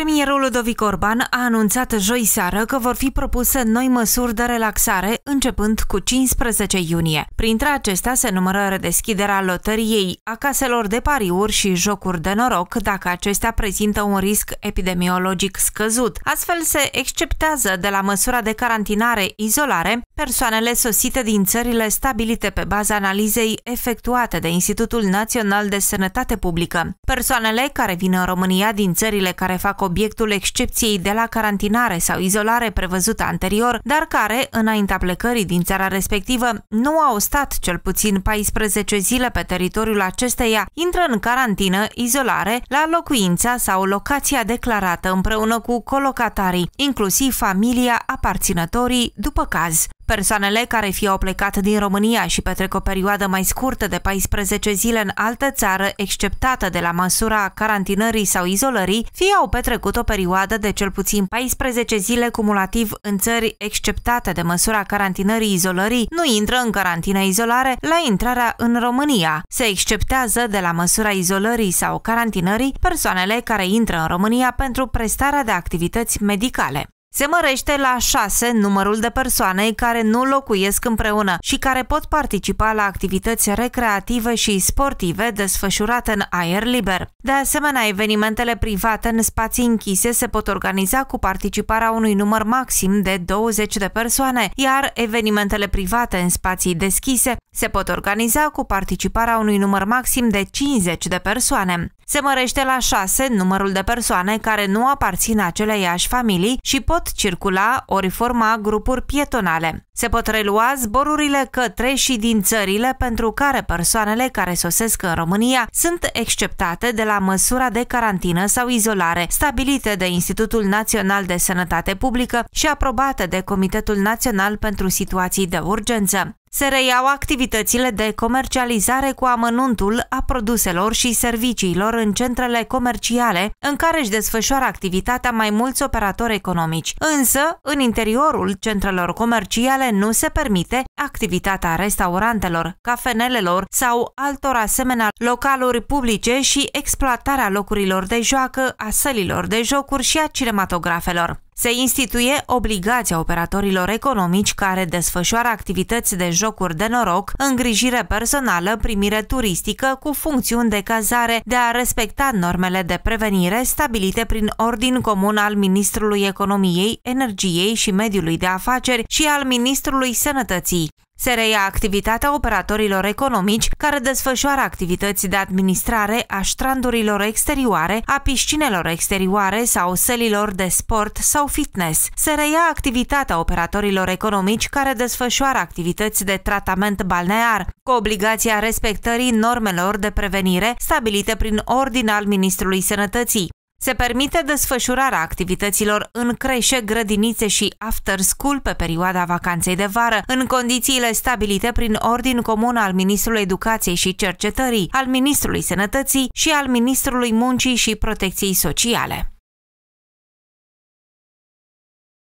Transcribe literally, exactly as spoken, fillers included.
Premierul Ludovic Orban a anunțat joi seară că vor fi propuse noi măsuri de relaxare începând cu cincisprezece iunie. Printre acestea se numără redeschiderea loteriei, a caselor de pariuri și jocuri de noroc dacă acestea prezintă un risc epidemiologic scăzut. Astfel se exceptează de la măsura de carantinare-izolare persoanele sosite din țările stabilite pe baza analizei efectuate de Institutul Național de Sănătate Publică. Persoanele care vin în România din țările care fac obiectul excepției de la carantinare sau izolare prevăzută anterior, dar care, înaintea plecării din țara respectivă, nu au stat cel puțin paisprezece zile pe teritoriul acesteia, intră în carantină, izolare, la locuința sau locația declarată împreună cu colocatarii, inclusiv familia, aparținătorii, după caz. Persoanele care fie au plecat din România și petrec o perioadă mai scurtă de paisprezece zile în altă țară, exceptată de la măsura carantinării sau izolării, fie au petrecut o perioadă de cel puțin paisprezece zile cumulativ în țări exceptate de măsura carantinării izolării, nu intră în carantină izolare la intrarea în România. Se exceptează de la măsura izolării sau carantinării persoanele care intră în România pentru prestarea de activități medicale. Se mărește la șase numărul de persoane care nu locuiesc împreună și care pot participa la activități recreative și sportive desfășurate în aer liber. De asemenea, evenimentele private în spații închise se pot organiza cu participarea unui număr maxim de douăzeci de persoane, iar evenimentele private în spații deschise se pot organiza cu participarea unui număr maxim de cincizeci de persoane. Se mărește la șase numărul de persoane care nu aparțin aceleiași familii și pot circula ori forma grupuri pietonale. Se pot relua zborurile către și din țările pentru care persoanele care sosesc în România sunt exceptate de la măsura de carantină sau izolare stabilite de Institutul Național de Sănătate Publică și aprobate de Comitetul Național pentru Situații de Urgență. Se reiau activitățile de comercializare cu amănuntul a produselor și serviciilor în centrele comerciale în care își desfășoară activitatea mai mulți operatori economici. Însă, în interiorul centrelor comerciale nu se permite activitatea restaurantelor, cafenelelor sau altor asemenea localuri publice și exploatarea locurilor de joacă, a sălilor de jocuri și a cinematografelor. Se instituie obligația operatorilor economici care desfășoară activități de jocuri de noroc, îngrijire personală, primire turistică cu funcțiuni de cazare de a respecta normele de prevenire stabilite prin ordin comun al Ministrului Economiei, Energiei și Mediului de Afaceri și al Ministrului Sănătății. Se reia activitatea operatorilor economici care desfășoară activități de administrare a strandurilor exterioare, a piscinelor exterioare sau sălilor de sport sau fitness. Se reia activitatea operatorilor economici care desfășoară activități de tratament balnear, cu obligația respectării normelor de prevenire stabilite prin ordin al Ministrului Sănătății. Se permite desfășurarea activităților în creșe, grădinițe și after school pe perioada vacanței de vară, în condițiile stabilite prin ordin comun al Ministrului Educației și Cercetării, al Ministrului Sănătății și al Ministrului Muncii și Protecției Sociale.